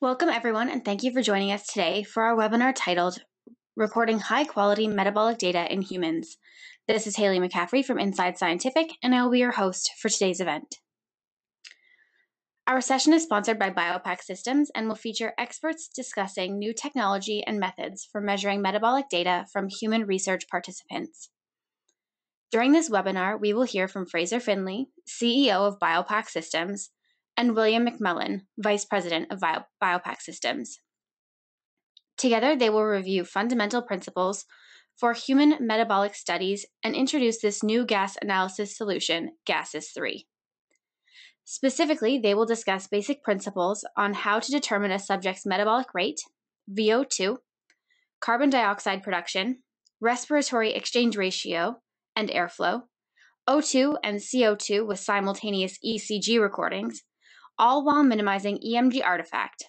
Welcome everyone, and thank you for joining us today for our webinar titled Recording High Quality Metabolic Data in Humans. This is Haley McCaffrey from InsideScientific, and I will be your host for today's event. Our session is sponsored by BIOPAC Systems and will feature experts discussing new technology and methods for measuring metabolic data from human research participants. During this webinar, we will hear from Fraser Findlay, CEO of BIOPAC Systems, and William McMullen, Vice President of BioPac Systems. Together, they will review fundamental principles for human metabolic studies and introduce this new gas analysis solution, GASSYS3. Specifically, they will discuss basic principles on how to determine a subject's metabolic rate, VO2, carbon dioxide production, respiratory exchange ratio, and airflow, O2 and CO2 with simultaneous ECG recordings, all while minimizing EMG artifact.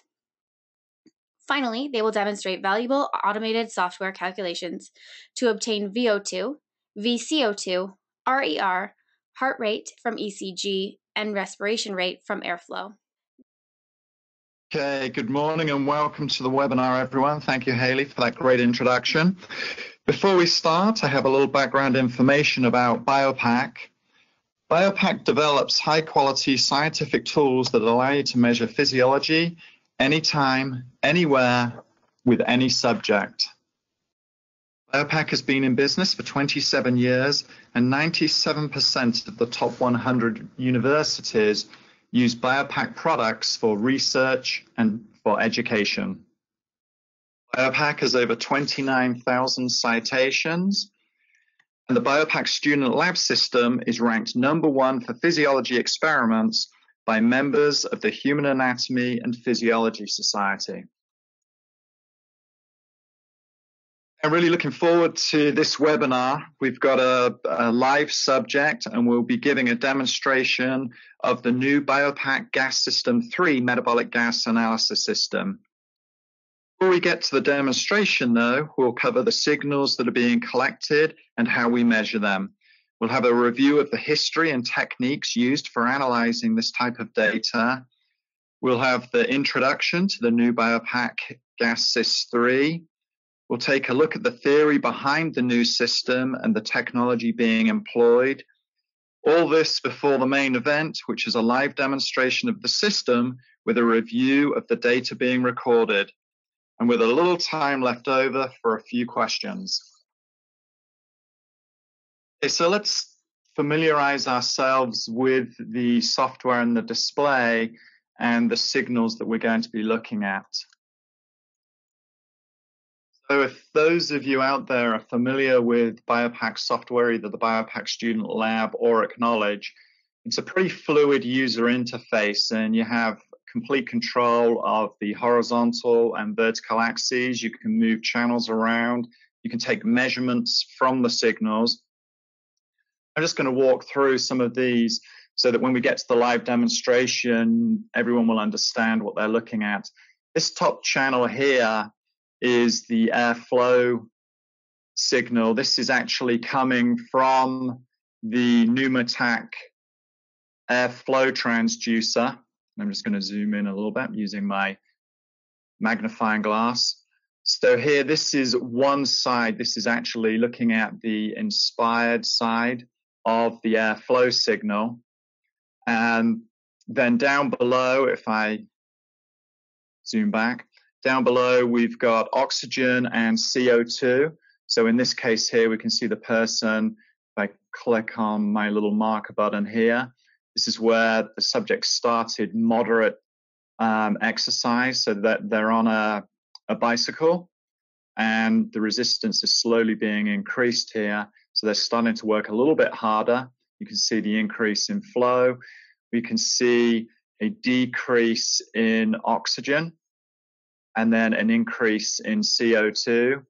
Finally, they will demonstrate valuable automated software calculations to obtain VO2, VCO2, RER, heart rate from ECG, and respiration rate from airflow. Okay, good morning and welcome to the webinar, everyone. Thank you, Haley, for that great introduction. Before we start, I have a little background information about BioPac. BioPac develops high-quality scientific tools that allow you to measure physiology anytime, anywhere, with any subject. BioPac has been in business for 27 years, and 97% of the top 100 universities use BioPac products for research and for education. BioPac has over 29,000 citations. And the BioPac Student Lab system is ranked #1 for physiology experiments by members of the Human Anatomy and Physiology Society. I'm really looking forward to this webinar. We've got a live subject, and we'll be giving a demonstration of the new BioPac GASSYS 3 metabolic gas analysis system. Before we get to the demonstration, though, we'll cover the signals that are being collected and how we measure them. We'll have a review of the history and techniques used for analyzing this type of data. We'll have the introduction to the new BioPac GASSYS3. We'll take a look at the theory behind the new system and the technology being employed. All this before the main event, which is a live demonstration of the system with a review of the data being recorded, and with a little time left over for a few questions. Okay, so let's familiarize ourselves with the software and the display and the signals that we're going to be looking at. So if those of you out there are familiar with BioPac software, either the BioPac Student Lab or Acknowledge, it's a pretty fluid user interface, and you have complete control of the horizontal and vertical axes. You can move channels around. You can take measurements from the signals. I'm just going to walk through some of these so that when we get to the live demonstration, everyone will understand what they're looking at. This top channel here is the airflow signal. This is actually coming from the Pneumotach airflow transducer. I'm just going to zoom in a little bit using my magnifying glass. So here, this is one side. This is actually looking at the inspired side of the airflow signal. And then down below, if I zoom back, down below, we've got oxygen and CO2. So in this case here, we can see the person. If I click on my little marker button here, this is where the subject started moderate exercise, so that they're on a bicycle, and the resistance is slowly being increased here. So they're starting to work a little bit harder. You can see the increase in flow. We can see a decrease in oxygen, and then an increase in CO2. And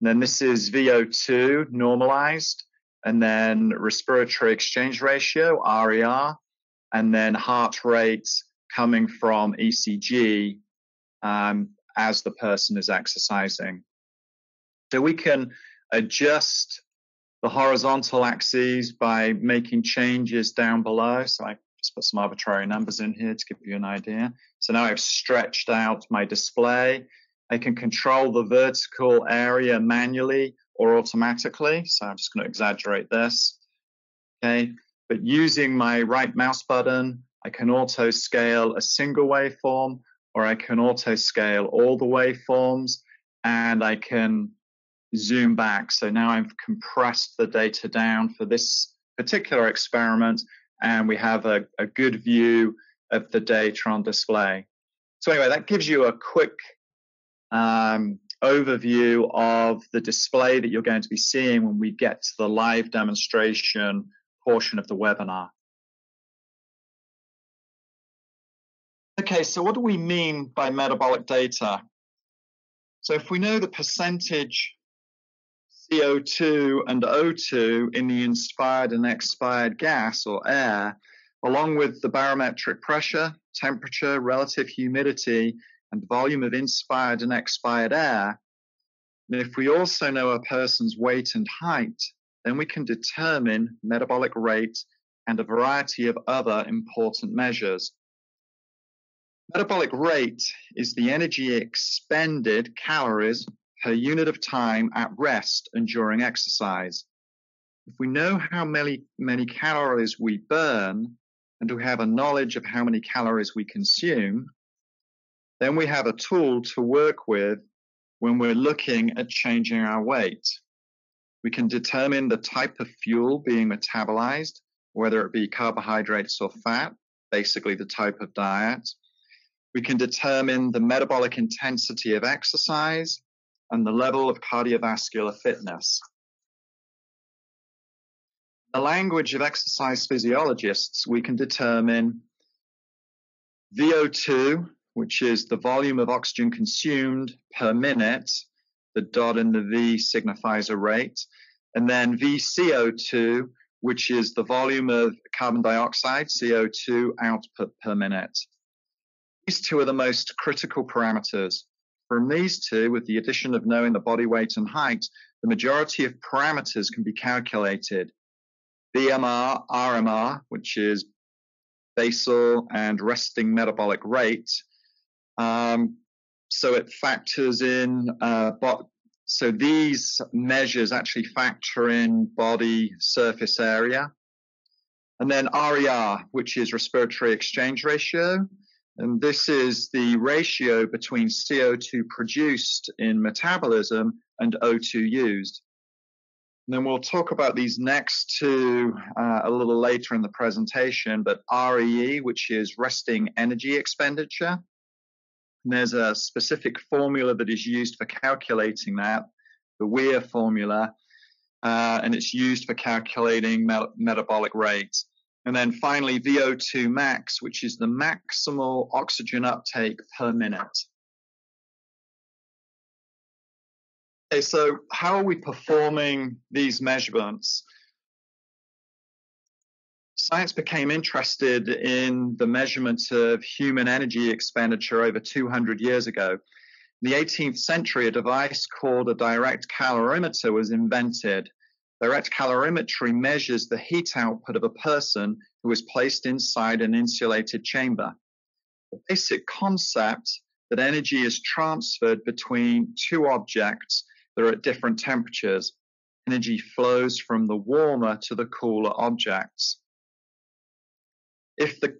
then this is VO2 normalized, and then respiratory exchange ratio, RER, and then heart rate coming from ECG as the person is exercising. So we can adjust the horizontal axes by making changes down below. So I just put some arbitrary numbers in here to give you an idea. So now I've stretched out my display. I can control the vertical area manually or automatically. So I'm just going to exaggerate this. Okay. But using my right mouse button, I can auto scale a single waveform, or I can auto scale all the waveforms, and I can zoom back. So now I've compressed the data down for this particular experiment, and we have a good view of the data on display. So anyway, that gives you a quick overview of the display that you're going to be seeing when we get to the live demonstration portion of the webinar. Okay, so what do we mean by metabolic data? So if we know the percentage CO2 and O2 in the inspired and expired gas or air, along with the barometric pressure, temperature, relative humidity, and volume of inspired and expired air, and if we also know a person's weight and height, then we can determine metabolic rate and a variety of other important measures. Metabolic rate is the energy expended calories per unit of time at rest and during exercise. If we know how many calories we burn, and we have a knowledge of how many calories we consume, then we have a tool to work with when we're looking at changing our weight. We can determine the type of fuel being metabolized, whether it be carbohydrates or fat, basically the type of diet. We can determine the metabolic intensity of exercise and the level of cardiovascular fitness. In the language of exercise physiologists, we can determine VO2, which is the volume of oxygen consumed per minute. The dot in the V signifies a rate. And then VCO2, which is the volume of carbon dioxide, CO2, output per minute. These two are the most critical parameters. From these two, with the addition of knowing the body weight and height, the majority of parameters can be calculated. BMR, RMR, which is basal and resting metabolic rate. So it factors in, so these measures actually factor in body surface area. And then RER, which is respiratory exchange ratio. And this is the ratio between CO2 produced in metabolism and O2 used. And then we'll talk about these next two a little later in the presentation, but REE, which is resting energy expenditure. And there's a specific formula that is used for calculating that, the Weir formula, and it's used for calculating metabolic rate. And then finally, VO2 max, which is the maximal oxygen uptake per minute. Okay, so how are we performing these measurements? Science became interested in the measurement of human energy expenditure over 200 years ago. In the 18th century, a device called a direct calorimeter was invented. Direct calorimetry measures the heat output of a person who is placed inside an insulated chamber. The basic concept that energy is transferred between two objects that are at different temperatures. Energy flows from the warmer to the cooler objects. If the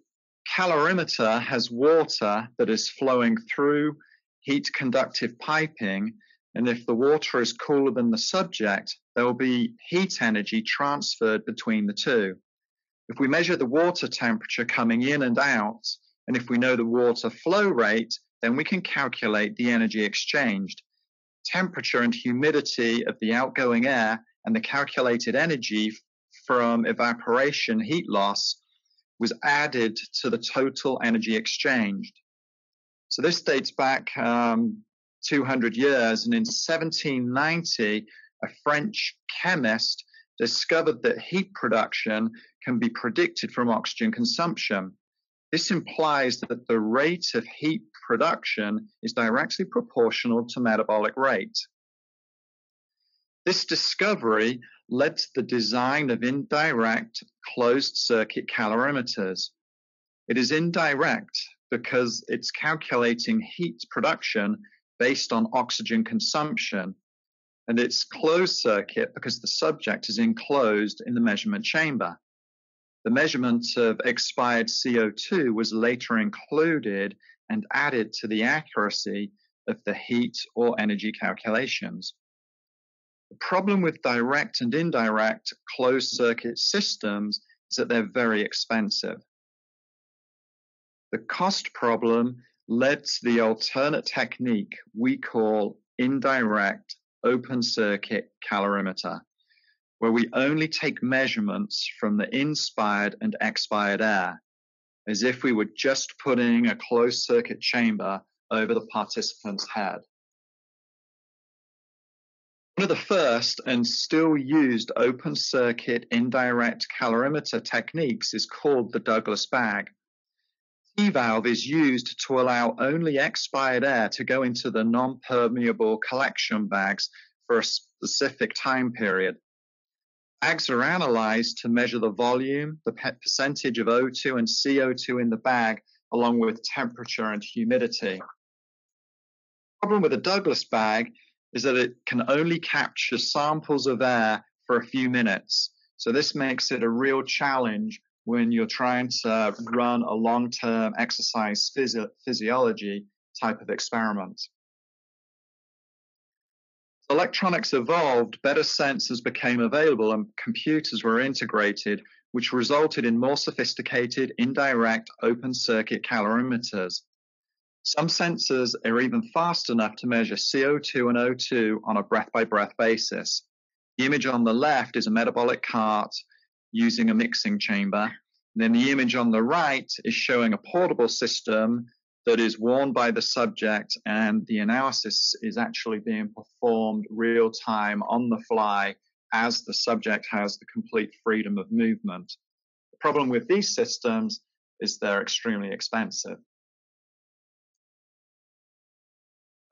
calorimeter has water that is flowing through heat conductive piping, and if the water is cooler than the subject, there will be heat energy transferred between the two. If we measure the water temperature coming in and out, and if we know the water flow rate, then we can calculate the energy exchanged. Temperature and humidity of the outgoing air and the calculated energy from evaporation heat loss was added to the total energy exchanged. So this dates back 200 years, and in 1790, a French chemist discovered that heat production can be predicted from oxygen consumption. This implies that the rate of heat production is directly proportional to metabolic rate. This discovery led to the design of indirect closed circuit calorimeters. It is indirect because it's calculating heat production based on oxygen consumption. And it's closed circuit because the subject is enclosed in the measurement chamber. The measurement of expired CO2 was later included and added to the accuracy of the heat or energy calculations. The problem with direct and indirect closed circuit systems is that they're very expensive. The cost problem led to the alternate technique we call indirect open circuit calorimeter, where we only take measurements from the inspired and expired air, as if we were just putting a closed circuit chamber over the participant's head. One of the first and still used open circuit indirect calorimeter techniques is called the Douglas bag. C-valve is used to allow only expired air to go into the non-permeable collection bags for a specific time period. Bags are analyzed to measure the volume, the percentage of O2 and CO2 in the bag, along with temperature and humidity. The problem with the Douglas bag is that it can only capture samples of air for a few minutes. So this makes it a real challenge when you're trying to run a long-term exercise physiology type of experiment. As electronics evolved, better sensors became available and computers were integrated, which resulted in more sophisticated, indirect, open-circuit calorimeters. Some sensors are even fast enough to measure CO2 and O2 on a breath-by-breath basis. The image on the left is a metabolic cart using a mixing chamber. And then the image on the right is showing a portable system that is worn by the subject, and the analysis is actually being performed real time on the fly as the subject has the complete freedom of movement. The problem with these systems is they're extremely expensive.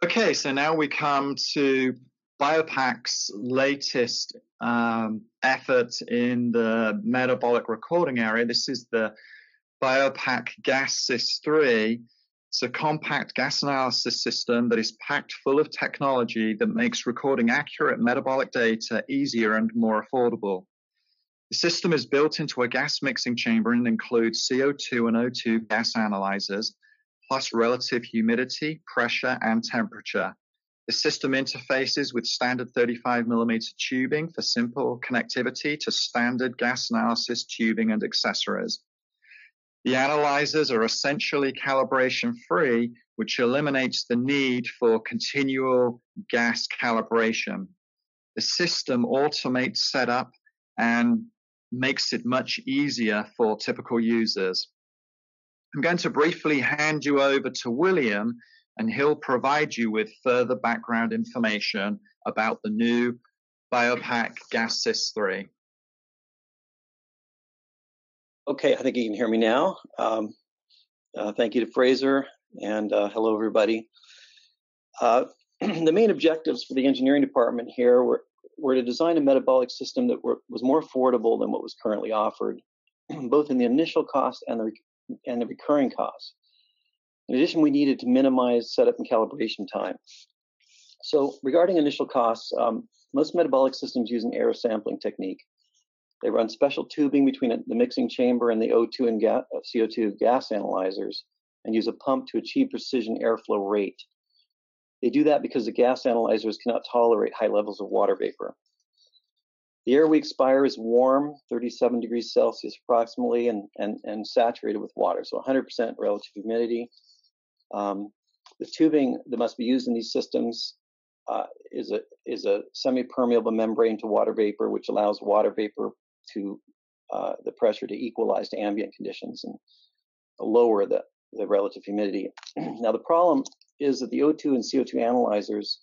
Okay, so now we come to BioPac's latest effort in the metabolic recording area. This is the BioPac GASSYS3. It's a compact gas analysis system that is packed full of technology that makes recording accurate metabolic data easier and more affordable. The system is built into a gas mixing chamber and includes CO2 and O2 gas analyzers, plus relative humidity, pressure, and temperature. The system interfaces with standard 35mm tubing for simple connectivity to standard gas analysis tubing and accessories. The analyzers are essentially calibration-free, which eliminates the need for continual gas calibration. The system automates setup and makes it much easier for typical users. I'm going to briefly hand you over to William, and he'll provide you with further background information about the new BioPac GASSYS3. Okay, I think you can hear me now. Thank you to Fraser, and hello everybody. The main objectives for the engineering department here were to design a metabolic system that was more affordable than what was currently offered, both in the initial cost and the recurring cost. In addition, we needed to minimize setup and calibration time. So regarding initial costs, most metabolic systems use an air sampling technique. They run special tubing between the mixing chamber and the O2 and CO2 gas analyzers and use a pump to achieve precision airflow rate. They do that because the gas analyzers cannot tolerate high levels of water vapor. The air we expire is warm, 37 degrees Celsius approximately, and saturated with water, so 100% relative humidity. The tubing that must be used in these systems is a semi-permeable membrane to water vapor, which allows water vapor to the pressure to equalize to ambient conditions and lower the relative humidity. Now, the problem is that the O2 and CO2 analyzers,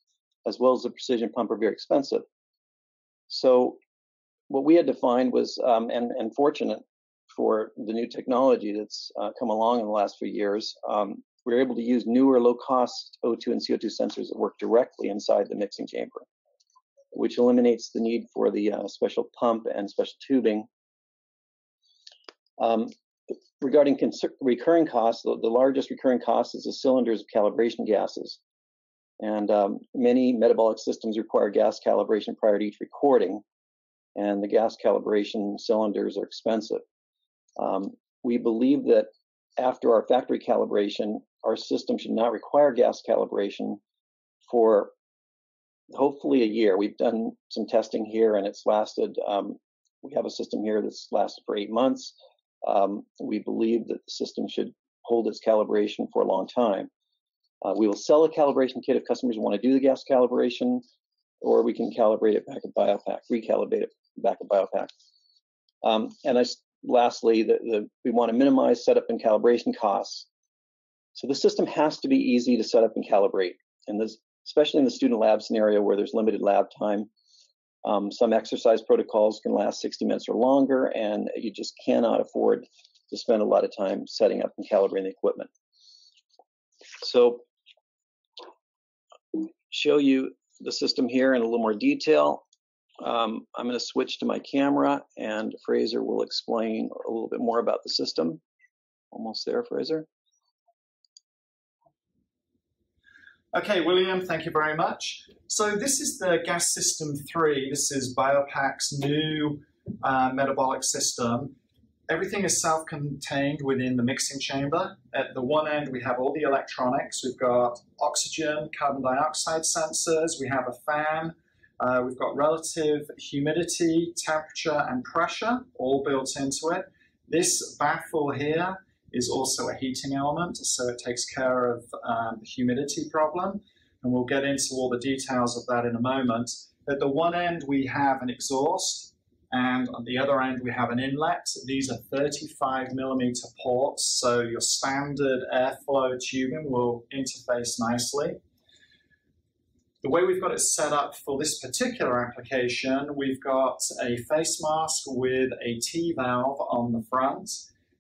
as well as the precision pump, are very expensive. So what we had to find was, and fortunate for the new technology that's come along in the last few years, we were able to use newer low-cost O2 and CO2 sensors that work directly inside the mixing chamber, which eliminates the need for the special pump and special tubing. Regarding recurring costs, the largest recurring cost is the cylinders of calibration gases. And many metabolic systems require gas calibration prior to each recording, and the gas calibration cylinders are expensive. We believe that after our factory calibration, our system should not require gas calibration for hopefully a year. We've done some testing here and it's lasted, we have a system here that's lasted for 8 months. We believe that the system should hold its calibration for a long time. We will sell a calibration kit if customers want to do the gas calibration, or we can calibrate it back at BioPac, recalibrate it back at BioPac. Lastly, we want to minimize setup and calibration costs. So the system has to be easy to set up and calibrate, and this, especially in the student lab scenario where there's limited lab time. Some exercise protocols can last 60 minutes or longer, and you just cannot afford to spend a lot of time setting up and calibrating the equipment. So show you the system here in a little more detail. I'm going to switch to my camera, and Fraser will explain a little bit more about the system. Almost there, Fraser. Okay, William, thank you very much. So this is the GASSYS3. This is BioPac's new metabolic system. Everything is self-contained within the mixing chamber. At the one end, we have all the electronics. We've got oxygen, carbon dioxide sensors. We have a fan. We've got relative humidity, temperature, and pressure all built into it. This baffle here is also a heating element, so it takes care of the humidity problem. And we'll get into all the details of that in a moment. At the one end, we have an exhaust, and on the other end, we have an inlet. These are 35 millimeter ports, so your standard airflow tubing will interface nicely. The way we've got it set up for this particular application, we've got a face mask with a T-valve on the front,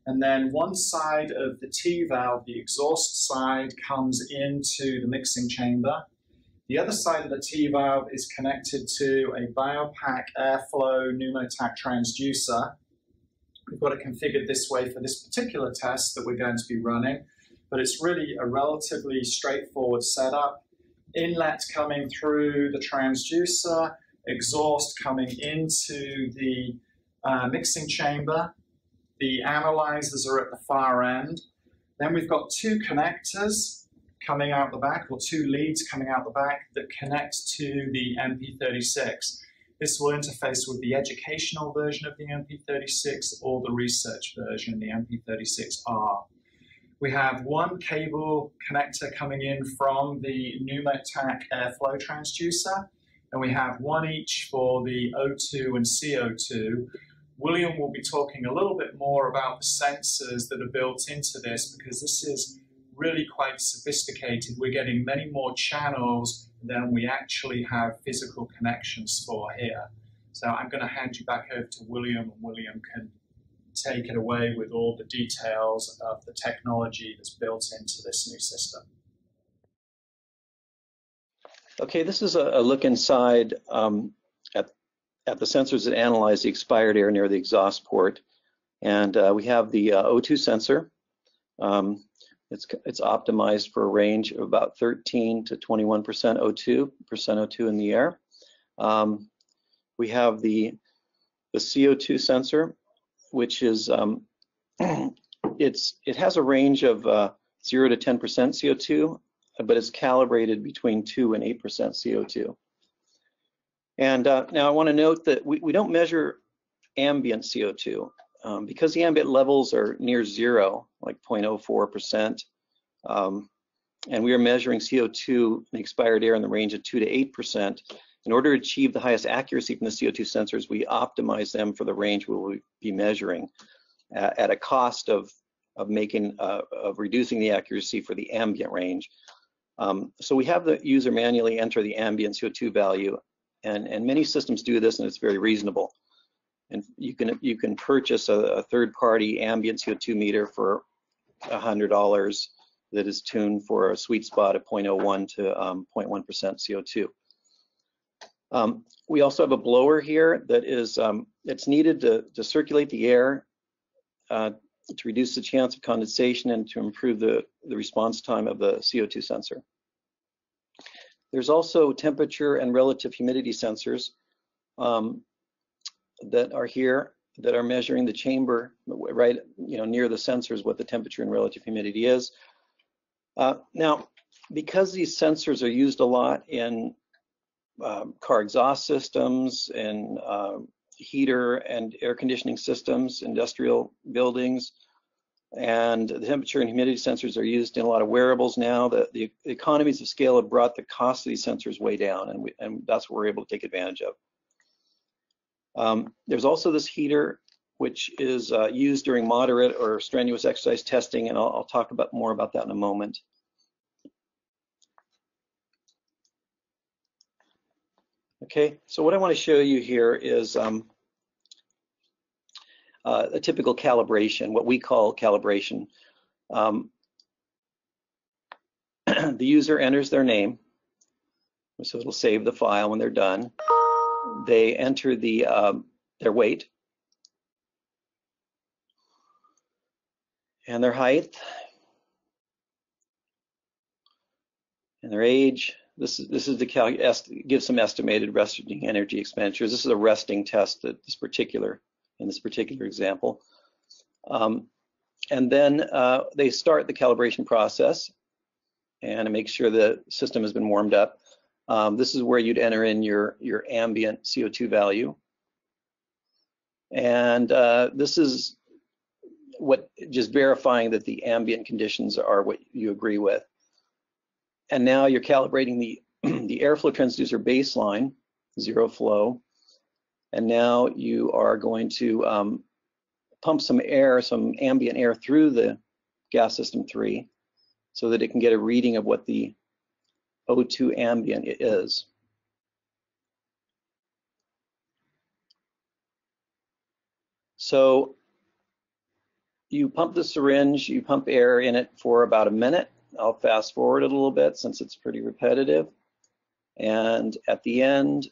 and then one side of the T-valve, the exhaust side, comes into the mixing chamber. The other side of the T-valve is connected to a BioPac airflow Pneumotach transducer. We've got it configured this way for this particular test that we're going to be running, but it's really a relatively straightforward setup. Inlet coming through the transducer, exhaust coming into the mixing chamber. The analyzers are at the far end. Then we've got two connectors coming out the back, or two leads coming out the back that connect to the MP36. This will interface with the educational version of the MP36 or the research version, the MP36R. We have one cable connector coming in from the Pneumotach airflow transducer, and we have one each for the O2 and CO2. William will be talking a little bit more about the sensors that are built into this, because this is really quite sophisticated. We're getting many more channels than we actually have physical connections for here. So I'm going to hand you back over to William, and William can take it away with all the details of the technology that's built into this new system. Okay, this is a look inside at the sensors that analyze the expired air near the exhaust port. And we have the O2 sensor. It's optimized for a range of about 13 to 21% O2 in the air. We have the CO2 sensor, which is it has a range of 0 to 10% CO2, but it's calibrated between 2 and 8% CO2. And now I want to note that we don't measure ambient CO2 because the ambient levels are near zero, like 0.04%, and we are measuring CO2 in expired air in the range of 2 to 8%. In order to achieve the highest accuracy from the CO2 sensors, we optimize them for the range we will be measuring at a cost of reducing the accuracy for the ambient range. So we have the user manually enter the ambient CO2 value, and many systems do this, and it's very reasonable. And you can purchase a third-party ambient CO2 meter for $100 that is tuned for a sweet spot of 0.01 to 0.1% CO2. We also have a blower here that is it's needed to circulate the air to reduce the chance of condensation and to improve the response time of the CO2 sensor. There's also temperature and relative humidity sensors that are here that are measuring the chamber right, you know, near the sensors, what the temperature and relative humidity is. Now, because these sensors are used a lot in car exhaust systems and heater and air conditioning systems, industrial buildings, and the temperature and humidity sensors are used in a lot of wearables now. The economies of scale have brought the cost of these sensors way down, and that's what we're able to take advantage of. There's also this heater, which is used during moderate or strenuous exercise testing, and I'll talk about more about that in a moment. Okay, so what I want to show you here is a typical calibration, what we call calibration. The user enters their name, so it'll save the file when they're done. They enter the their weight and their height and their age. This is the gives some estimated resting energy expenditures. This is a resting test that in this particular example. And then they start the calibration process and to make sure the system has been warmed up. This is where you'd enter in your ambient CO2 value. And this is what just verifying that the ambient conditions are what you agree with. And now you're calibrating the airflow transducer baseline, zero flow. And now you are going to pump some air, some ambient air through the gas system 3 so that it can get a reading of what the O2 ambient is. So you pump the syringe, you pump air in it for about a minute. I'll fast forward a little bit since it's pretty repetitive. And at the end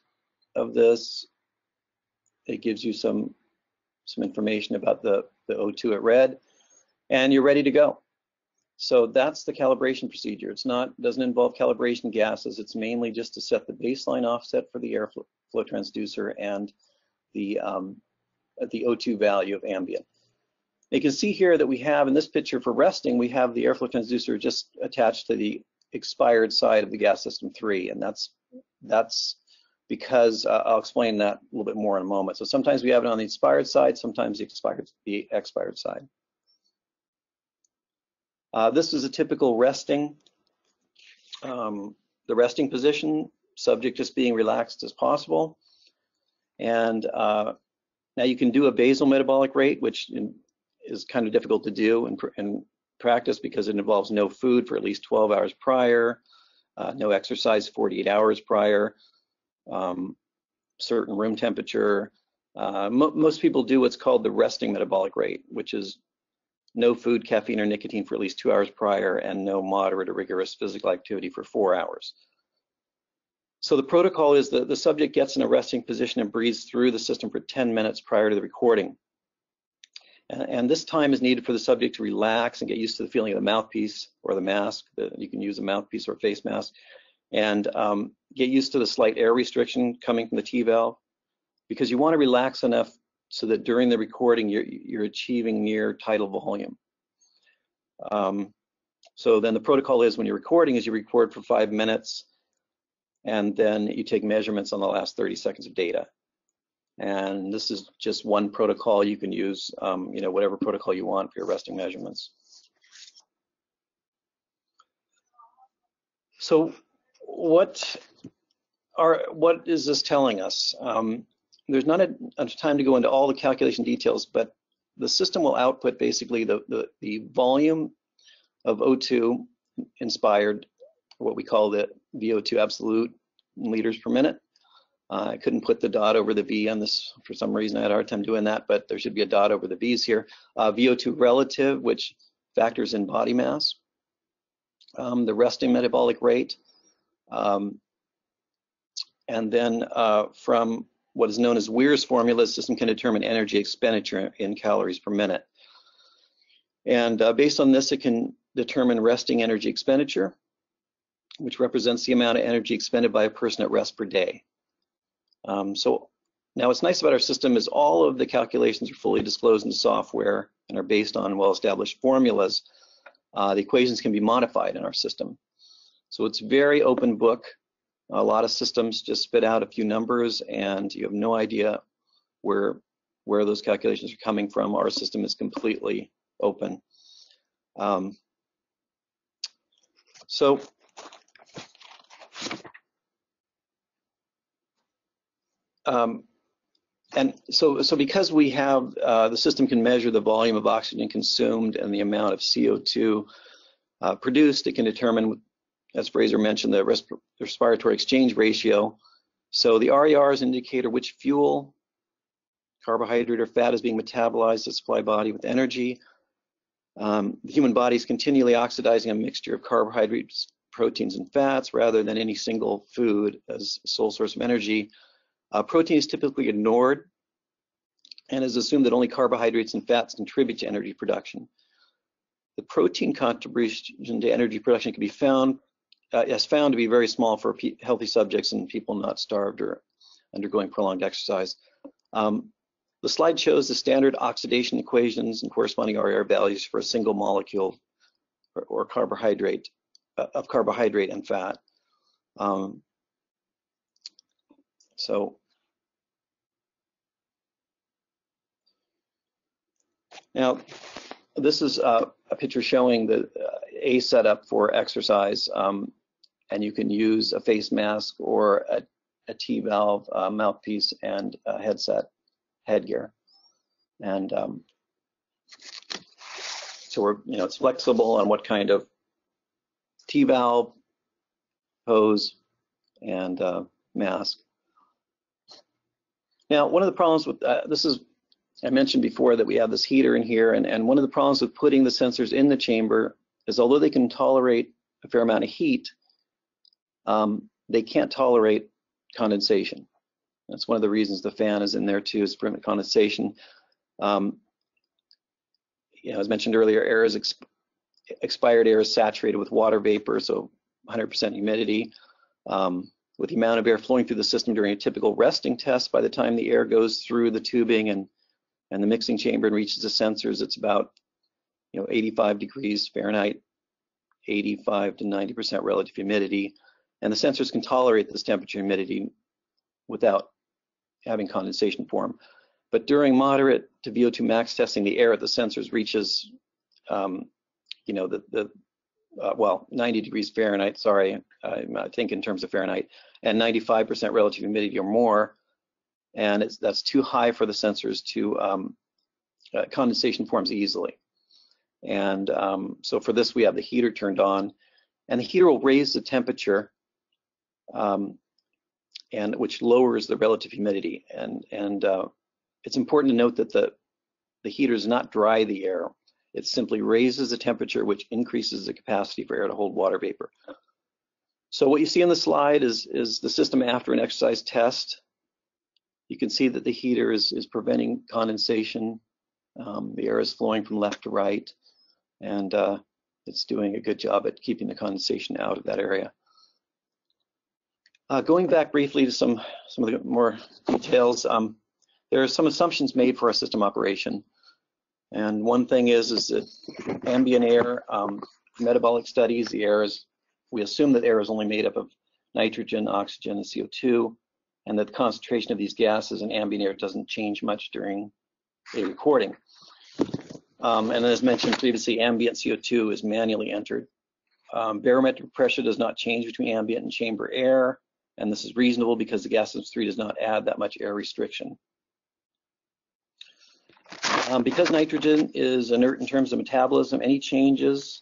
of this, it gives you some information about the O2 at red, and you're ready to go. So that's the calibration procedure. It's not, doesn't involve calibration gases. It's mainly just to set the baseline offset for the airflow transducer and the O2 value of ambient. You can see here that we have in this picture for resting, we have the airflow transducer just attached to the expired side of the gas system 3, and that's because I'll explain that a little bit more in a moment. So sometimes we have it on the expired side, sometimes the expired side. This is a typical resting, the resting position, subject just being relaxed as possible. And now you can do a basal metabolic rate, which is kind of difficult to do in practice because it involves no food for at least 12 hours prior, no exercise 48 hours prior, certain room temperature. Most people do what's called the resting metabolic rate, which is no food, caffeine, or nicotine for at least 2 hours prior, and no moderate or rigorous physical activity for 4 hours. So the protocol is that the subject gets in a resting position and breathes through the system for 10 minutes prior to the recording. And this time is needed for the subject to relax and get used to the feeling of the mouthpiece or the mask. You can use a mouthpiece or face mask, and get used to the slight air restriction coming from the T-valve, because you want to relax enough so that during the recording you're achieving near tidal volume. So then the protocol is when you're recording is you record for 5 minutes, and then you take measurements on the last 30 seconds of data. And this is just one protocol. You can use you know, whatever protocol you want for your resting measurements. So what is this telling us? There's not enough time to go into all the calculation details, but the system will output basically the volume of O2 inspired, what we call the VO2 absolute in liters per minute. I couldn't put the dot over the V on this for some reason. I had a hard time doing that, but there should be a dot over the V's here. VO2 relative, which factors in body mass, the resting metabolic rate, and then from what is known as Weir's formula, the system can determine energy expenditure in calories per minute. And based on this, it can determine resting energy expenditure, which represents the amount of energy expended by a person at rest per day. So now what's nice about our system is all of the calculations are fully disclosed in the software and are based on well-established formulas. The equations can be modified in our system. So it's very open book. A lot of systems just spit out a few numbers and you have no idea where those calculations are coming from. Our system is completely open. So because we have the system can measure the volume of oxygen consumed and the amount of CO2 produced, it can determine, as Fraser mentioned, the respiratory exchange ratio. So the RERs indicator which fuel, carbohydrate or fat is being metabolized to supply body with energy. The human body is continually oxidizing a mixture of carbohydrates, proteins, and fats rather than any single food as sole source of energy. Protein is typically ignored and is assumed that only carbohydrates and fats contribute to energy production. The protein contribution to energy production can be found to be very small for healthy subjects and people not starved or undergoing prolonged exercise. The slide shows the standard oxidation equations and corresponding RER values for a single molecule or carbohydrate and fat. So now this is a picture showing the a setup for exercise, and you can use a face mask or a T-valve mouthpiece and a headgear, and so we're, it's flexible on what kind of T-valve, hose, and mask. Now, one of the problems with this is, I mentioned before that we have this heater in here, and one of the problems with putting the sensors in the chamber is although they can tolerate a fair amount of heat, they can't tolerate condensation. That's one of the reasons the fan is in there too, is to prevent condensation. As mentioned earlier, air is expired air is saturated with water vapor, so 100% humidity. With the amount of air flowing through the system during a typical resting test, by the time the air goes through the tubing and the mixing chamber and reaches the sensors, it's about 85 degrees Fahrenheit, 85 to 90% relative humidity, and the sensors can tolerate this temperature humidity without having condensation form. But during moderate to VO2 max testing, the air at the sensors reaches, 90 degrees Fahrenheit, sorry, I think in terms of Fahrenheit, and 95% relative humidity or more, and that's too high for the sensors to condensation forms easily. And so for this, we have the heater turned on, and the heater will raise the temperature, and which lowers the relative humidity. And it's important to note that the heater does not dry the air. It simply raises the temperature, which increases the capacity for air to hold water vapor. So what you see on the slide is the system after an exercise test. You can see that the heater is preventing condensation. The air is flowing from left to right, and it's doing a good job at keeping the condensation out of that area. Going back briefly to some of the more details, there are some assumptions made for our system operation. And one thing is that ambient air, metabolic studies, the air is, we assume that air is only made up of nitrogen, oxygen, and CO2, and that the concentration of these gases in ambient air doesn't change much during a recording. And as mentioned previously, ambient CO2 is manually entered. Barometric pressure does not change between ambient and chamber air, and this is reasonable because the GASSYS3 does not add that much air restriction. Because nitrogen is inert in terms of metabolism, any changes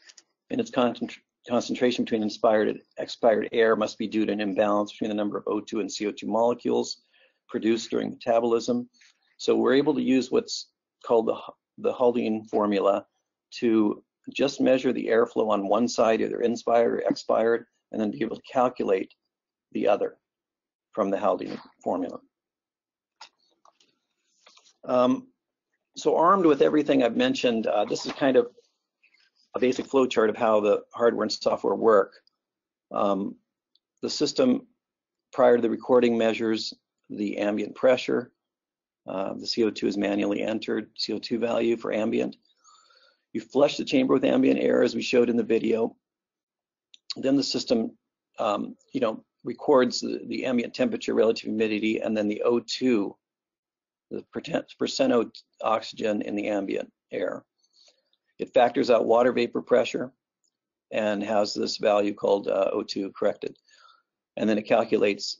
in its concentration between inspired and expired air must be due to an imbalance between the number of O2 and CO2 molecules produced during metabolism. So we're able to use what's called the Haldane formula to just measure the airflow on one side, either inspired or expired, and then be able to calculate the other from the Haldane formula. So armed with everything I've mentioned, this is kind of a basic flow chart of how the hardware and software work. The system prior to the recording measures the ambient pressure. The CO2 is manually entered, CO2 value for ambient. You flush the chamber with ambient air as we showed in the video. Then the system records the ambient temperature, relative humidity, and then the O2, the percent oxygen in the ambient air. It factors out water vapor pressure and has this value called O2 corrected. And then it calculates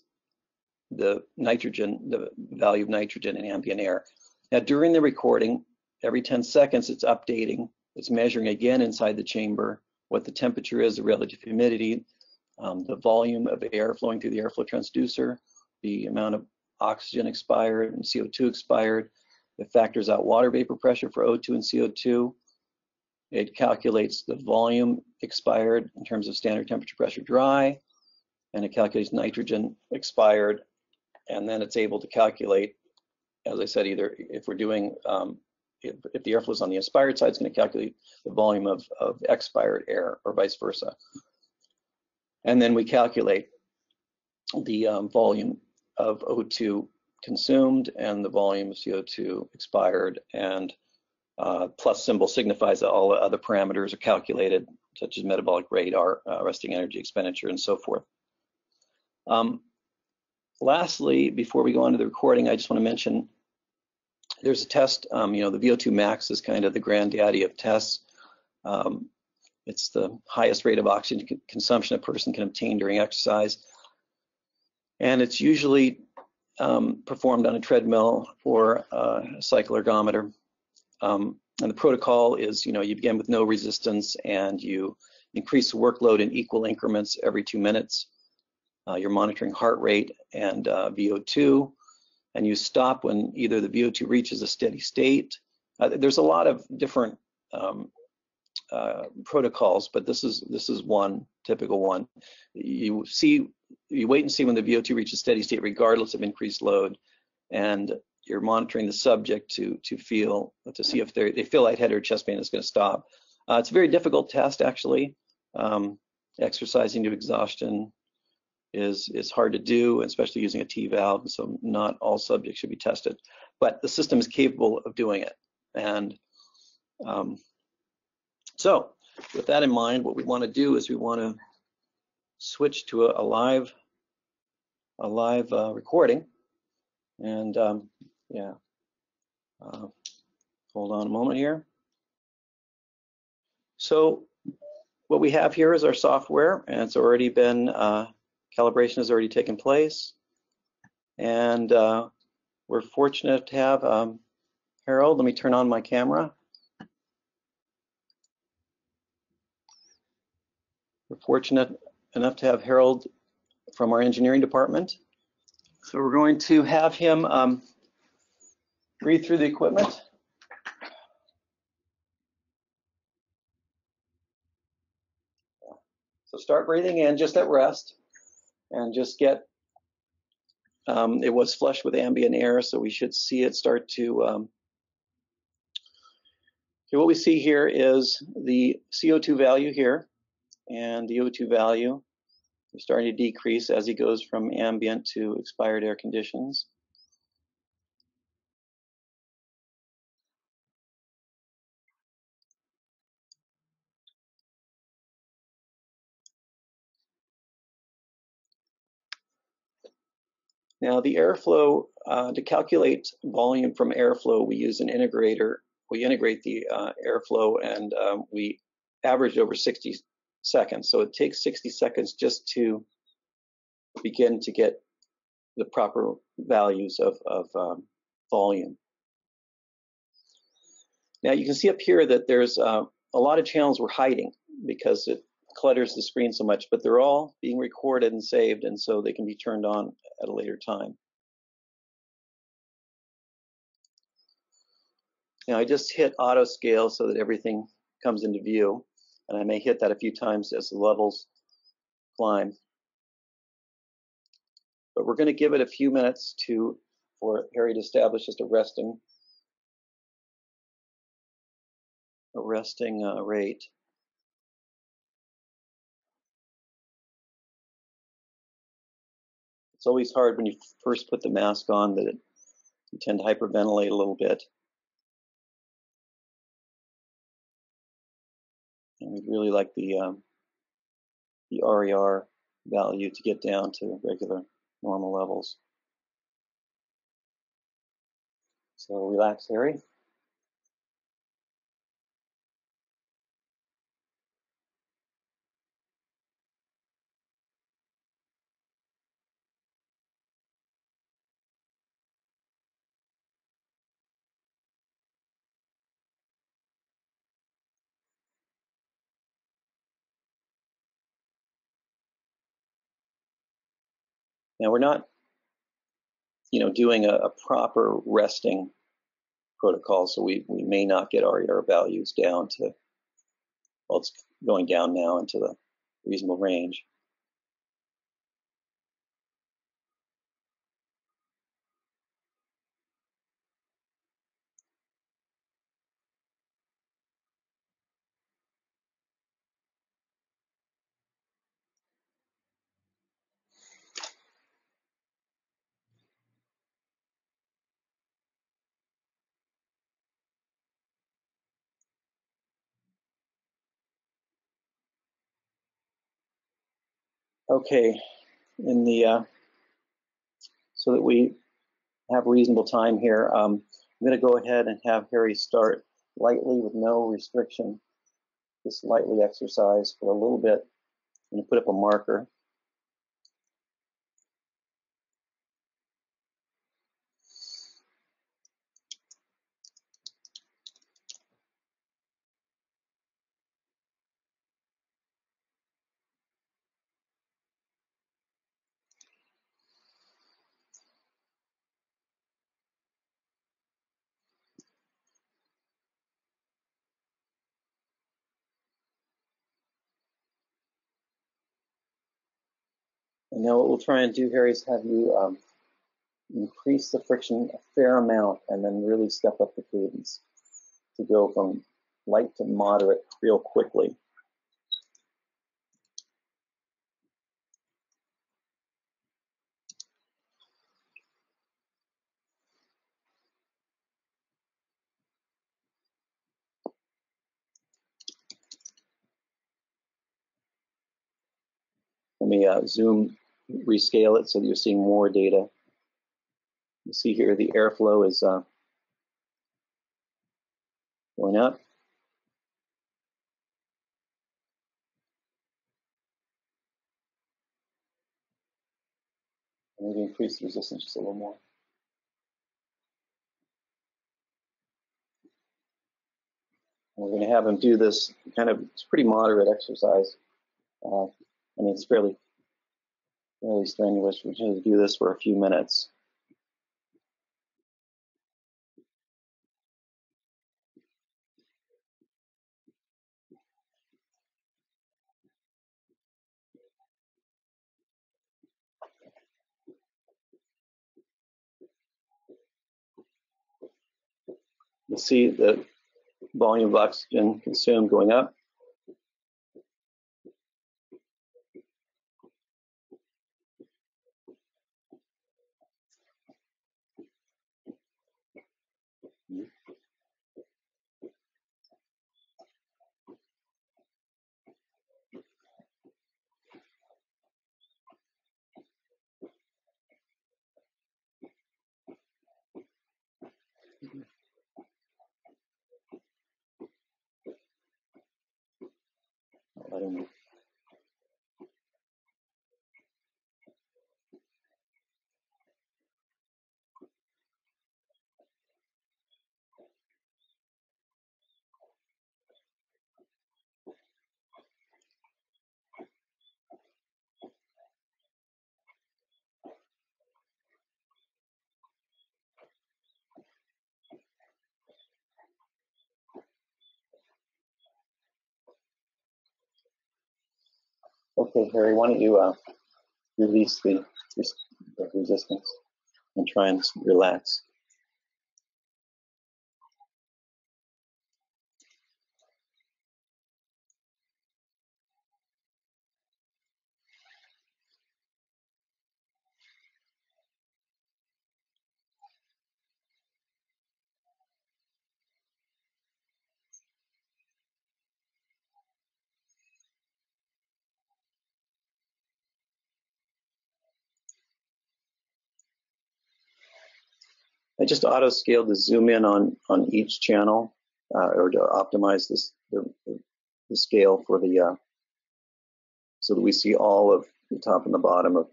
the nitrogen, the value of nitrogen in ambient air. Now during the recording, every 10 seconds it's updating, it's measuring again inside the chamber what the temperature is, the relative humidity, the volume of air flowing through the airflow transducer, the amount of oxygen expired and CO2 expired. It factors out water vapor pressure for O2 and CO2. It calculates the volume expired in terms of standard temperature, pressure, dry, and it calculates nitrogen expired. And then it's able to calculate, as I said, either if we're doing, if the airflow is on the inspired side, it's going to calculate the volume of expired air, or vice versa. And then we calculate the volume of O2 consumed and the volume of CO2 expired, and plus symbol signifies that all the other parameters are calculated, such as metabolic rate, resting energy expenditure, and so forth. Lastly, before we go on to the recording, I just want to mention there's a test, the VO2 max is kind of the granddaddy of tests. It's the highest rate of oxygen consumption a person can obtain during exercise. And it's usually performed on a treadmill or a cycle ergometer. And the protocol is, you begin with no resistance and you increase the workload in equal increments every 2 minutes. You're monitoring heart rate and VO2, and you stop when either the VO2 reaches a steady state. There's a lot of different protocols, but this is one typical one. You wait and see when the VO2 reaches steady state, regardless of increased load, and you're monitoring the subject to see if they feel lightheaded or chest pain is going to stop. It's a very difficult test, actually. Exercising to exhaustion is hard to do, especially using a T-valve, and so not all subjects should be tested. But the system is capable of doing it, and so with that in mind, what we want to do is we want to switch to a live recording. And hold on a moment here. So what we have here is our software, and it's already been, calibration has already taken place. And we're fortunate to have Harold. Let me turn on my camera. We're fortunate enough to have Harold from our engineering department. So we're going to have him read through the equipment. So start breathing in just at rest, and just get, it was flush with ambient air, so we should see it start to, okay, what we see here is the CO2 value here, and the O2 value is starting to decrease as he goes from ambient to expired air conditions. Now the airflow, to calculate volume from airflow, we use an integrator. We integrate the airflow, and we average over 60 seconds. So it takes 60 seconds just to begin to get the proper values of volume. Now you can see up here that there's a lot of channels we're hiding because it clutters the screen so much, but they're all being recorded and saved, and so they can be turned on at a later time. Now I just hit auto scale so that everything comes into view. And I may hit that a few times as the levels climb. But we're going to give it a few minutes for Harry to establish just a resting rate. It's always hard when you first put the mask on that you tend to hyperventilate a little bit. And we'd really like the RER value to get down to regular normal levels. So relax, Harry. Now we're not, doing a proper resting protocol, so we may not get RER values down to, well, it's going down now into the reasonable range. Okay, in the so that we have reasonable time here, I'm going to go ahead and have Harry start lightly with no restriction, just lightly exercise for a little bit. I'm going to put up a marker. And now what we'll try and do, Harry, is have you increase the friction a fair amount and then really step up the cadence to go from light to moderate real quickly. Let me zoom. Rescale it so that you're seeing more data. You see here the airflow is going up. And maybe increase the resistance just a little more. And we're going to have them do this kind of, it's pretty moderate exercise. I mean, it's fairly strenuous. We're going to do this for a few minutes. You'll see the volume of oxygen consumed going up. Okay, Harry, why don't you release the resistance and try and relax. and just auto scale to zoom in on each channel or to optimize this the scale for the so that we see all of the top and the bottom of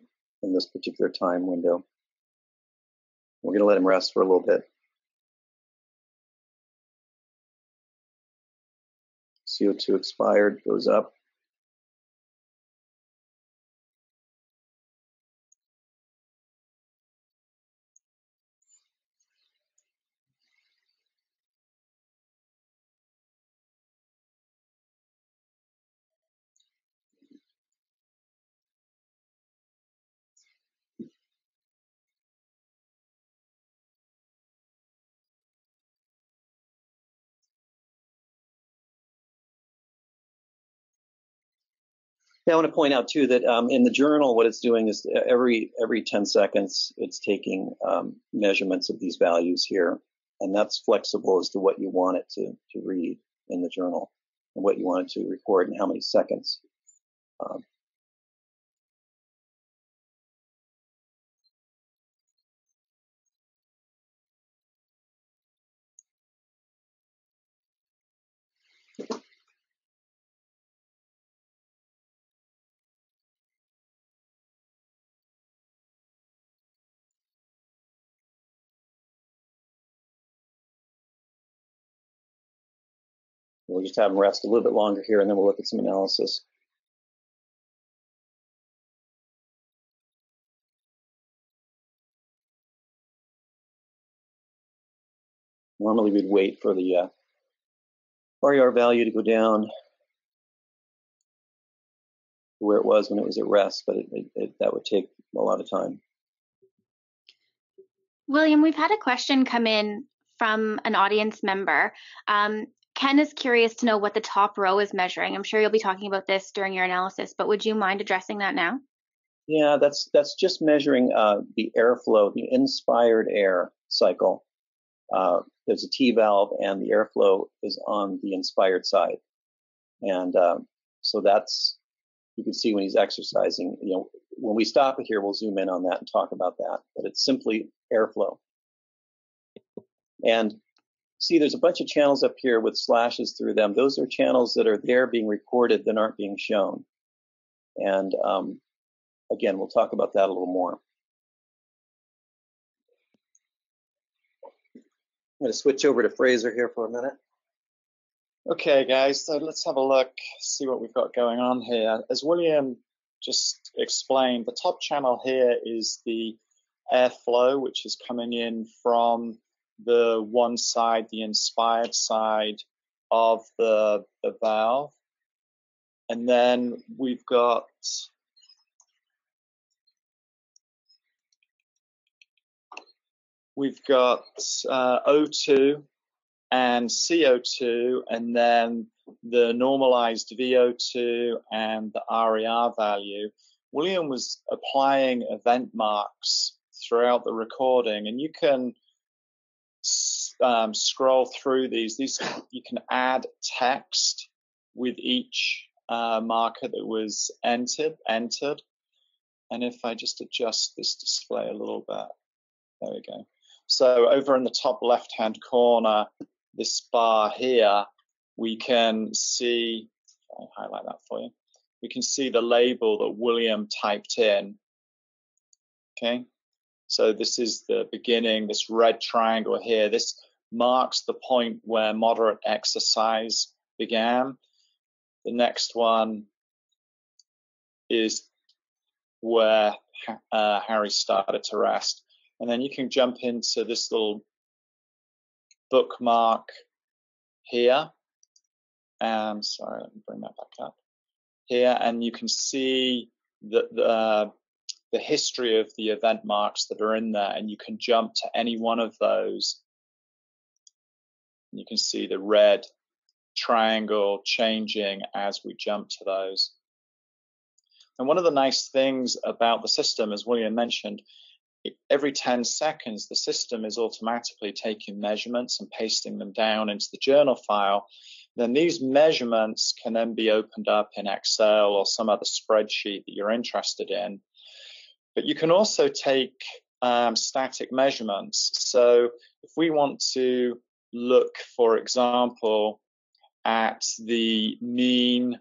in this particular time window. We're going to let him rest for a little bit. CO2 expired goes up. Now, I want to point out too that in the journal, what it's doing is every 10 seconds, it's taking measurements of these values here, and that's flexible as to what you want it to read in the journal and what you want it to record and how many seconds. We'll just have them rest a little bit longer here, and then we'll look at some analysis. Normally, we'd wait for the RER value to go down to where it was when it was at rest, but that would take a lot of time. William, we've had a question come in from an audience member. Ken is curious to know what the top row is measuring. I'm sure you'll be talking about this during your analysis, but would you mind addressing that now? Yeah, that's just measuring the airflow, the inspired air cycle. There's a T-valve, and the airflow is on the inspired side. And so that's, you can see when he's exercising, you know, when we stop it here, we'll zoom in on that and talk about that, but it's simply airflow. And see, there's a bunch of channels up here with slashes through them. Those are channels that are there being recorded that aren't being shown. And again, we'll talk about that a little more. I'm going to switch over to Fraser here for a minute. Okay, guys, so let's have a look, see what we've got going on here. As William just explained, the top channel here is the airflow, which is coming in from the one side, the inspired side of the valve. And then we've got O2 and CO2, and then the normalized VO2 and the RER value. William was applying event marks throughout the recording, and you can scroll through these. You can add text with each marker that was entered. And if I just adjust this display a little bit, there we go. So over in the top left hand corner, this bar here, we can see, I'll highlight that for you, we can see the label that William typed in. Okay. So this is the beginning, this red triangle here. This marks the point where moderate exercise began. The next one is where Harry started to rest. And then you can jump into this little bookmark here. Sorry, let me bring that back up. Here, and you can see the history of the event marks that are in there, and you can jump to any one of those. You can see the red triangle changing as we jump to those. And one of the nice things about the system, as William mentioned, every 10 seconds, the system is automatically taking measurements and pasting them down into the journal file. Then these measurements can then be opened up in Excel or some other spreadsheet that you're interested in. But you can also take static measurements. So if we want to look, for example, at the mean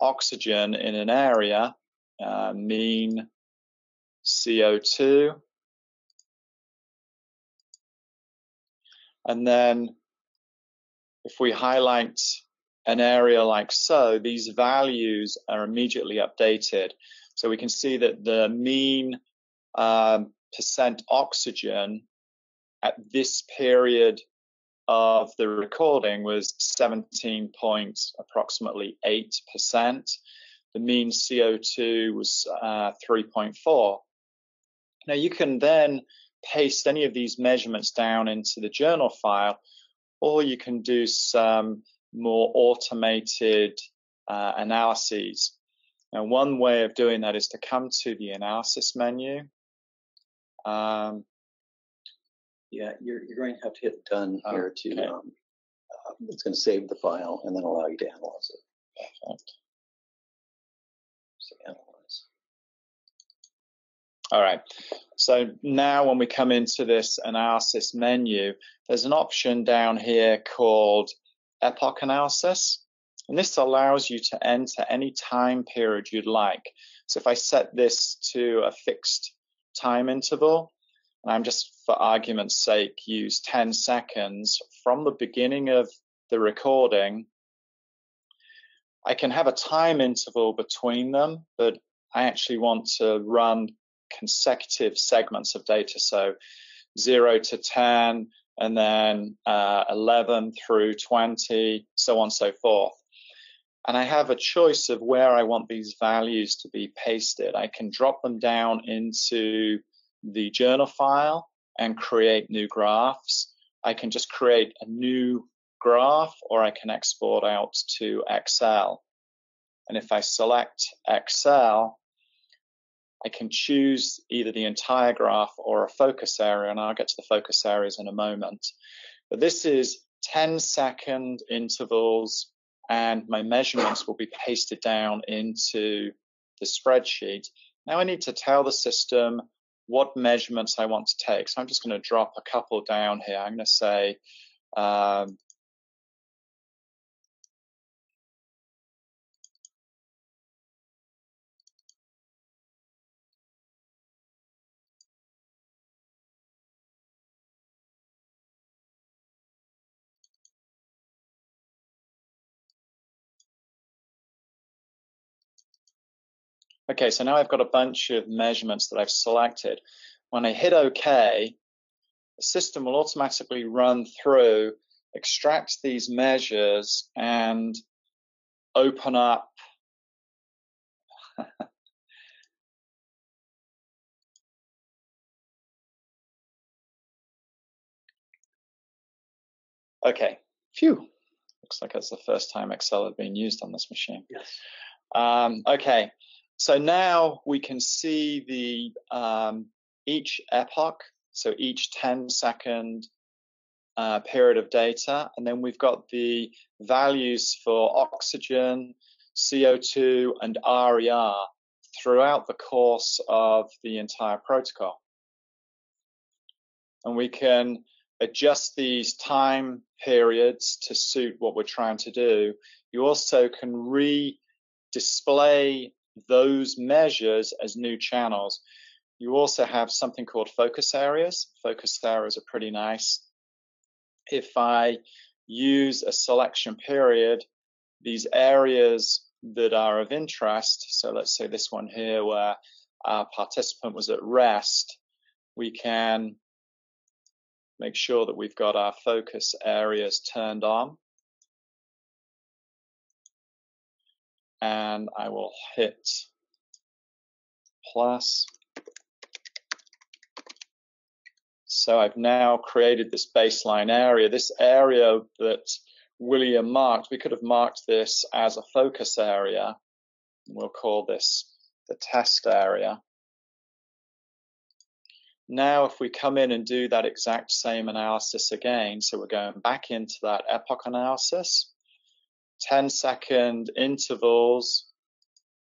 oxygen in an area, mean CO2, and then if we highlight an area like so, these values are immediately updated. So we can see that the mean percent oxygen at this period of the recording was 17 points, approximately 8%. The mean CO2 was 3.4. Now you can then paste any of these measurements down into the journal file, or you can do some more automated analyses. Now, one way of doing that is to come to the analysis menu. Yeah, you're going to have to hit done here to, it's going to save the file and then allow you to analyze it. Perfect. So analyze. All right. So now when we come into this analysis menu, there's an option down here called Epoch Analysis. And this allows you to enter any time period you'd like. So if I set this to a fixed time interval, and I'm just, for argument's sake, use 10 seconds from the beginning of the recording, I can have a time interval between them, but I actually want to run consecutive segments of data. So 0 to 10, and then 11 through 20, so on and so forth. And I have a choice of where I want these values to be pasted. I can drop them down into the journal file and create new graphs. I can just create a new graph, or I can export out to Excel. And if I select Excel, I can choose either the entire graph or a focus area, and I'll get to the focus areas in a moment. But this is 10-second intervals, and my measurements will be pasted down into the spreadsheet. Now I need to tell the system what measurements I want to take. So I'm just going to drop a couple down here. I'm going to say okay, so now I've got a bunch of measurements that I've selected. When I hit OK, the system will automatically run through, extract these measures, and open up okay, phew. Looks like that's the first time Excel had been used on this machine. Yes. Okay. So now we can see the each epoch, so each 10-second period of data, and then we've got the values for oxygen, CO2, and RER throughout the course of the entire protocol. And we can adjust these time periods to suit what we're trying to do. You also can re-display those measures as new channels. You also have something called focus areas. Focus areas are pretty nice. If I use a selection period, these areas that are of interest, so let's say this one here where our participant was at rest, we can make sure that we've got our focus areas turned on. And I will hit plus. So I've now created this baseline area. This area that William marked, we could have marked this as a focus area. We'll call this the test area. Now if we come in and do that exact same analysis again, so we're going back into that epoch analysis, 10-second intervals,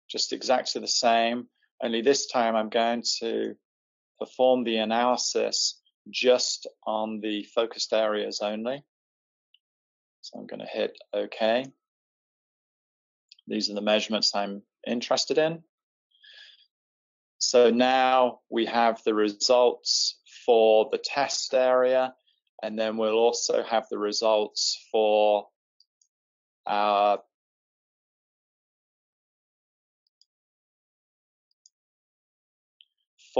just exactly the same, only this time I'm going to perform the analysis just on the focused areas only. So I'm going to hit OK. These are the measurements I'm interested in. So now we have the results for the test area, and then we'll also have the results for our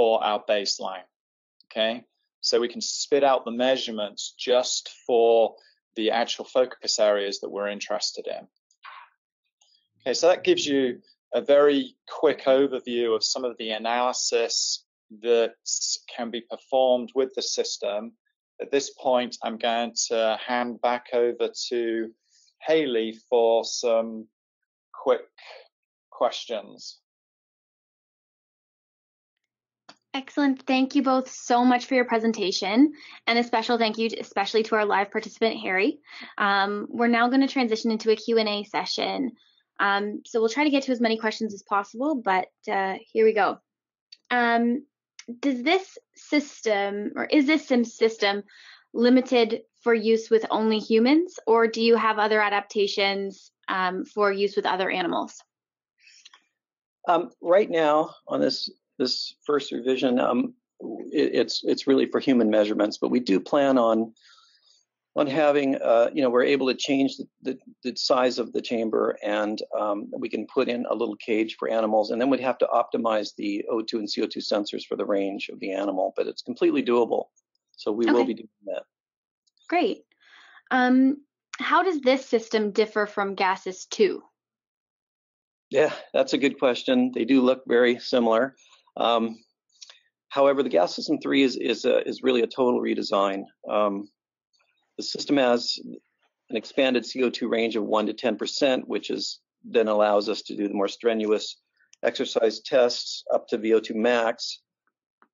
baseline. Okay, so we can spit out the measurements just for the actual focus areas that we're interested in. Okay, so that gives you a very quick overview of some of the analysis that can be performed with the system. At this point, I'm going to hand back over to Haley for some quick questions. Excellent. Thank you both so much for your presentation, and a special thank you especially to our live participant, Harry. We're now going to transition into a Q&A session. So we'll try to get to as many questions as possible, but here we go. Does this system, or is this SIM system limited for use with only humans, or do you have other adaptations for use with other animals? Right now, on this first revision, it's really for human measurements, but we do plan on having, we're able to change the size of the chamber, and we can put in a little cage for animals, and then we'd have to optimize the O2 and CO2 sensors for the range of the animal, but it's completely doable. So we will be doing that. Great. How does this system differ from GASSYS2? Yeah, that's a good question. They do look very similar. However, the GASSYS3 is really a total redesign. The system has an expanded CO2 range of 1 to 10%, which is then allows us to do the more strenuous exercise tests up to VO2 max.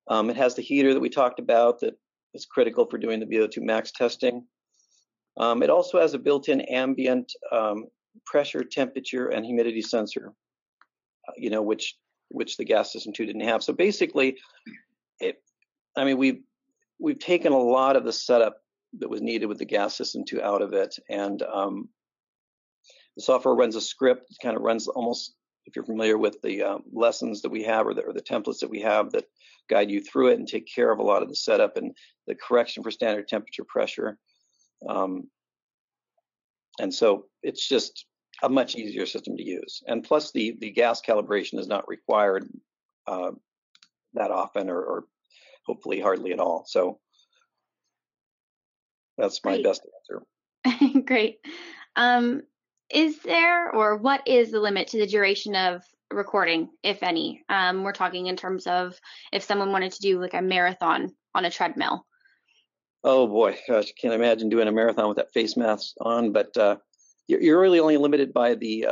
It has the heater that we talked about that is critical for doing the VO2 max testing. It also has a built-in ambient pressure, temperature, and humidity sensor, which the GASSYS2 didn't have. So basically, we've taken a lot of the setup that was needed with the GASSYS2 out of it, and the software runs a script. It kind of runs almost, if you're familiar with the lessons that we have, or the templates that we have that guide you through it and take care of a lot of the setup and the correction for standard temperature, pressure, and so it's just a much easier system to use. And plus, the gas calibration is not required that often, or hopefully hardly at all. So that's my best answer. Great. Is there, or what is the limit to the duration of recording, if any? We're talking in terms of if someone wanted to do like a marathon on a treadmill. Oh boy, gosh, I can't imagine doing a marathon with that face mask on, but you're really only limited by the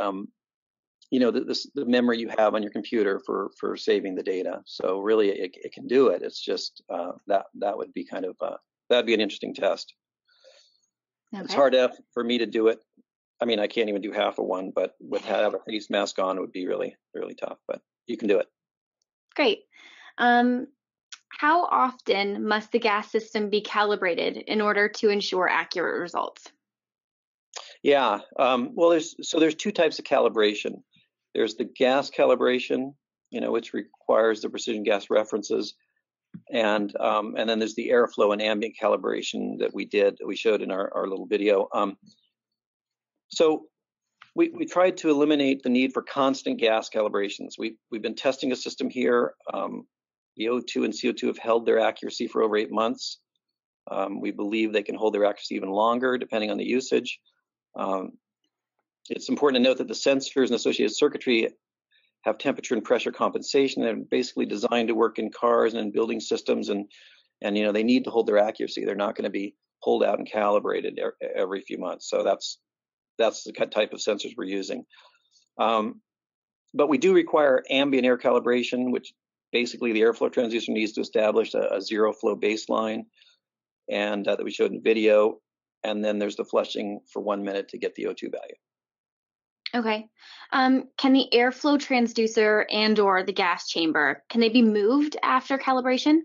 memory you have on your computer for saving the data. So really, it can do it. It's just that would be kind of, that'd be an interesting test. Okay. It's hard for me to do it. I mean, I can't even do half of one, but with have a face mask on, it would be really, really tough, but you can do it. Great. How often must the gas system be calibrated in order to ensure accurate results? Yeah, well, there's two types of calibration. There's the gas calibration, which requires the precision gas references, and then there's the airflow and ambient calibration that we showed in our little video. So we tried to eliminate the need for constant gas calibrations. We've been testing a system here. The O2 and CO2 have held their accuracy for over 8 months. We believe they can hold their accuracy even longer, depending on the usage. It's important to note that the sensors and associated circuitry have temperature and pressure compensation. They're basically designed to work in cars and in building systems, and they need to hold their accuracy. They're not going to be pulled out and calibrated every few months. So that's the type of sensors we're using. But we do require ambient air calibration, which basically the airflow transducer needs to establish a zero flow baseline, and that we showed in the video. And then there's the flushing for 1 minute to get the O2 value. Okay. Can the airflow transducer and/or the gas chamber, can they be moved after calibration?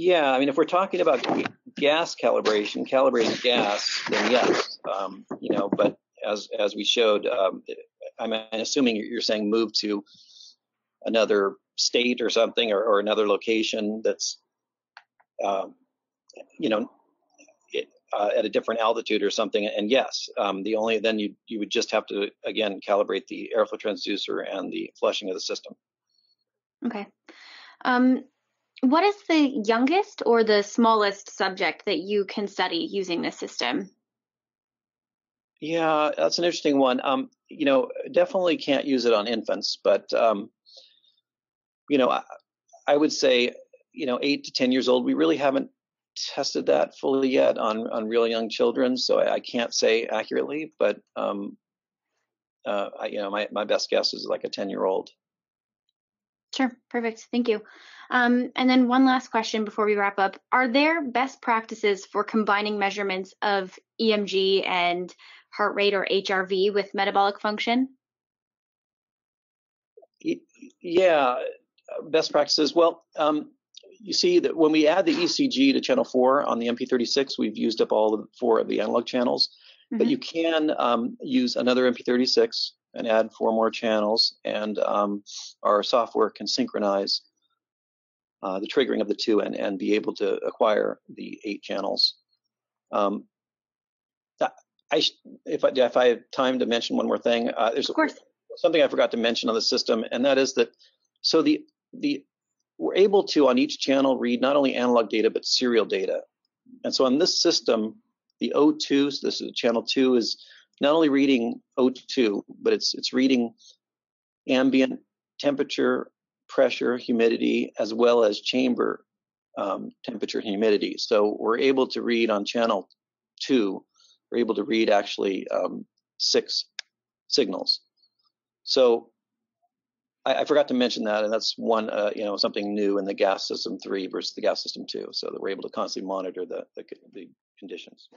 Yeah, I mean, if we're talking about gas calibration, calibrating gas, then yes, you know. But as we showed, I'm assuming you're saying move to another state or something, or another location that's, you know, at a different altitude or something. And yes, the only then you would just have to again calibrate the airflow transducer and the flushing of the system. Okay. What is the youngest or the smallest subject that you can study using this system? Yeah, that's an interesting one. You know, definitely can't use it on infants, but, you know, I would say, you know, 8 to 10 years old, we really haven't tested that fully yet on real young children. So I can't say accurately, but, you know, my best guess is like a 10-year-old. Sure. Perfect. Thank you. And then one last question before we wrap up. Are there best practices for combining measurements of EMG and heart rate or HRV with metabolic function? Yeah, best practices. Well, you see that when we add the ECG to channel 4 on the MP36, we've used up all of 4 of the analog channels, mm-hmm. but you can use another MP36 and add 4 more channels, and our software can synchronize the triggering of the 2 and be able to acquire the 8 channels. If I have time to mention one more thing, there's something I forgot to mention on the system, and that is that so the we're able to on each channel read not only analog data but serial data, and so on this system, the O2, so this is channel 2, is not only reading O2, but it's reading ambient temperature, pressure, humidity, as well as chamber temperature and humidity. So we're able to read on channel 2, we're able to read actually 6 signals. So I forgot to mention that, and that's one, you know, something new in the gas system 3 versus the gas system 2, so that we're able to constantly monitor the conditions.